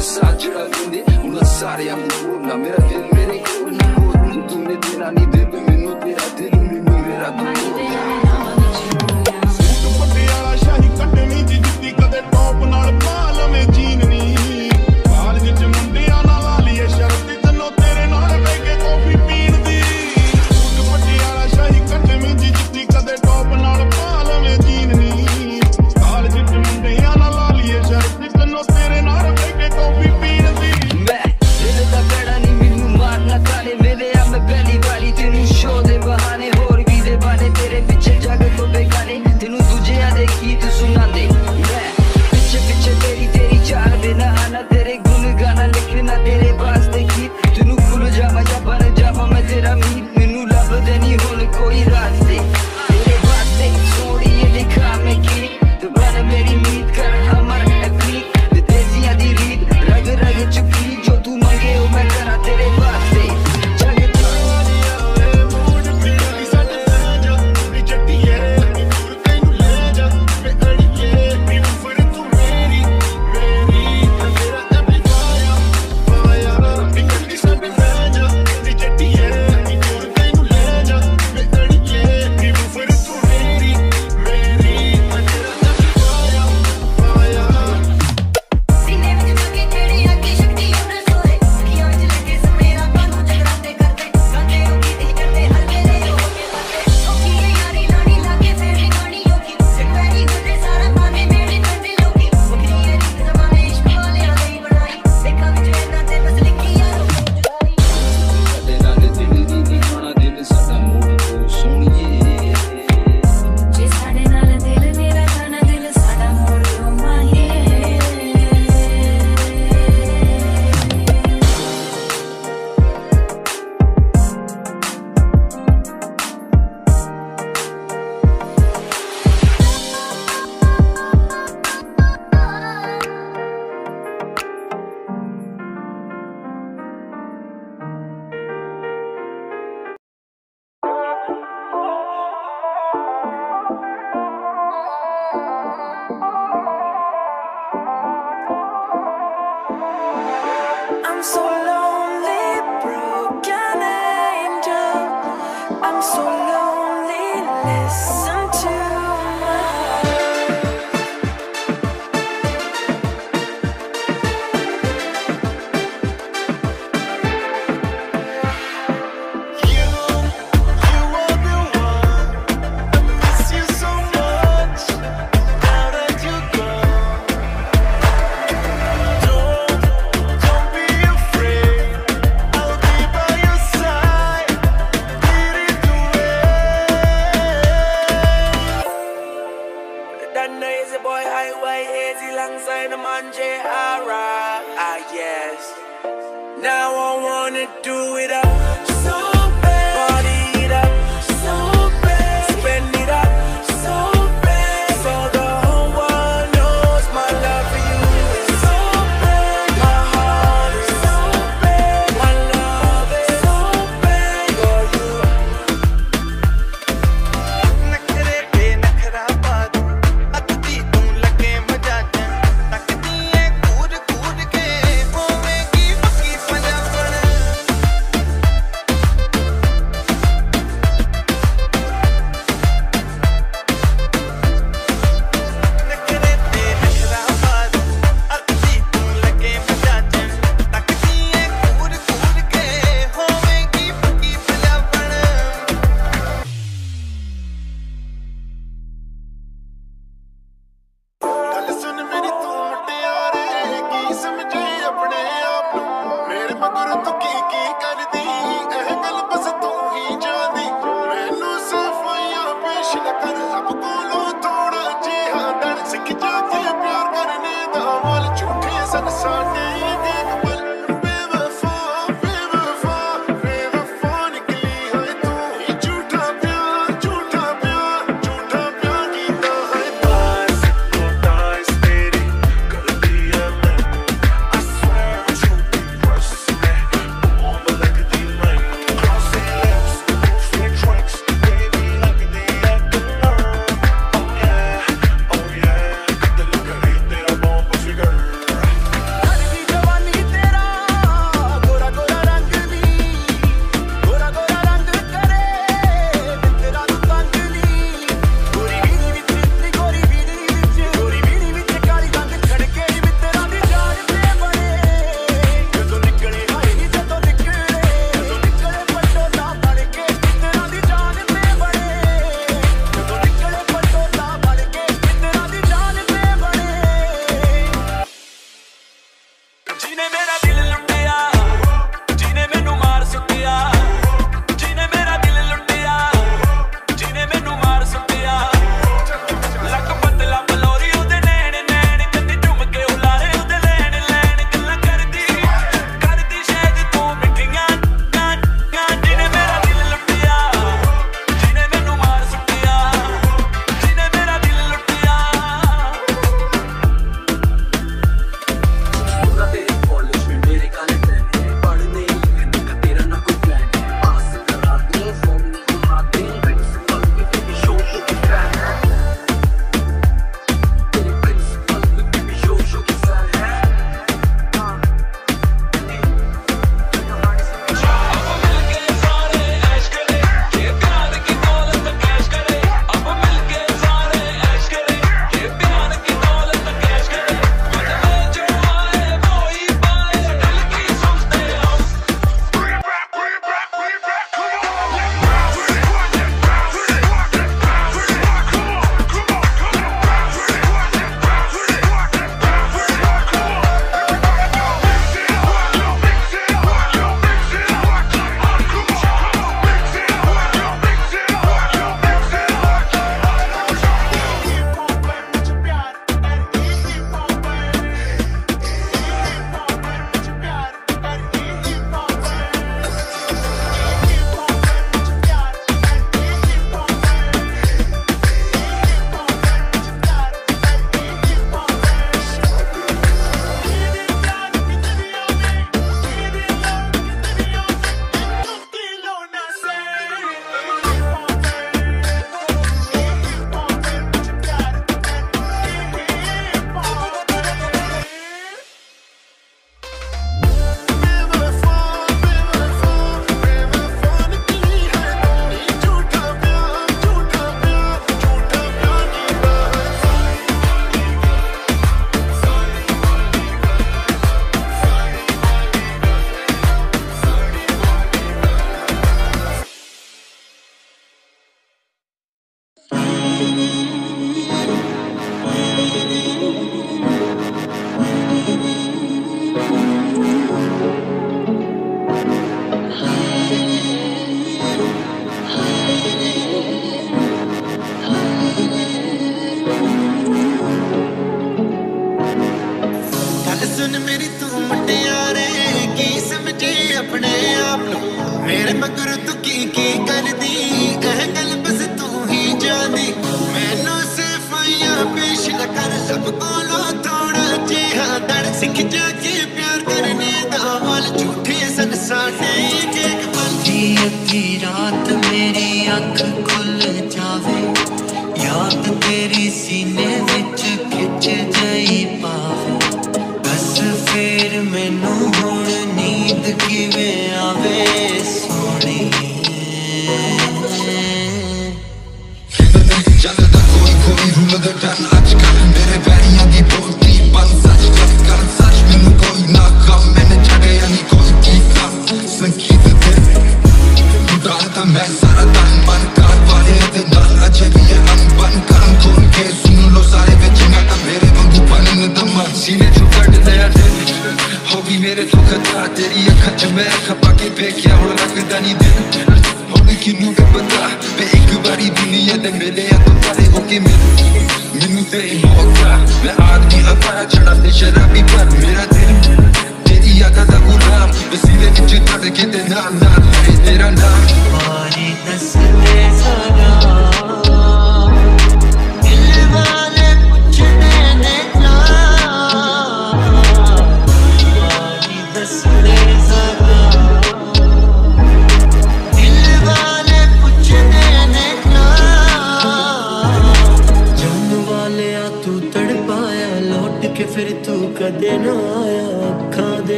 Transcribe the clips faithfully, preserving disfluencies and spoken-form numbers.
Saggiravindi, una saria murna, meraviglia meni, un urdu, tu ne dinani, devi minuti, a te non mi mirerà tu. Tu fatti alla shani, katteni, di di kade top, nal pala me jeanni. Pal jich mundiya na lali, sharti tano tere nal beh ke coffee peerdi. Tu fatti alla shani, katteni, di di kade top, nal pala me jeanni. Pal jich mundiya na lali, sharti tano tere nal beh ke coffee peerdi. Main dil da beda ni minu marna kale mere ab main pehli wali tenu show de bahane hor bhi de bahane tere piche jag to bekane tenu dujhiyan de geet sunande main piche piche teri teri chaal bina aana tere gun gaana likhna tere waaste geet tenu phul jawa ja ban jawa main tera meet minu lab deni hol koi raaste tere waaste chhodiye likha main ki tumhare meri meet kar amar apni desiya di reet rag rag chuki jo tu mange ho main kara tere waaste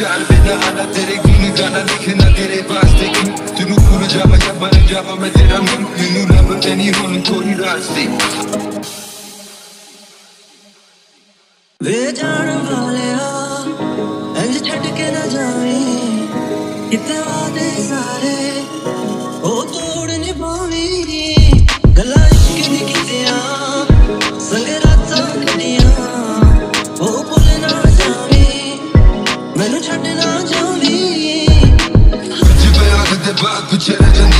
चाल देना आना तेरे गुन गाना लिखना तेरे वास्ते क्यों तेनू पूरा जावा या बन जावा मैं तेरा मन तेनू रब तेनी रोन थोड़ी रास्ते वे जान वालिया ऐसे छट के ना जावी कितने वादे सारे ओ तोड़ निभावी गला इश्क दी कितिया संग रात संगनिया ओ भूल ना जावी मैनू छट ना जावी आज बयाग दे बाग कुछ रह जाने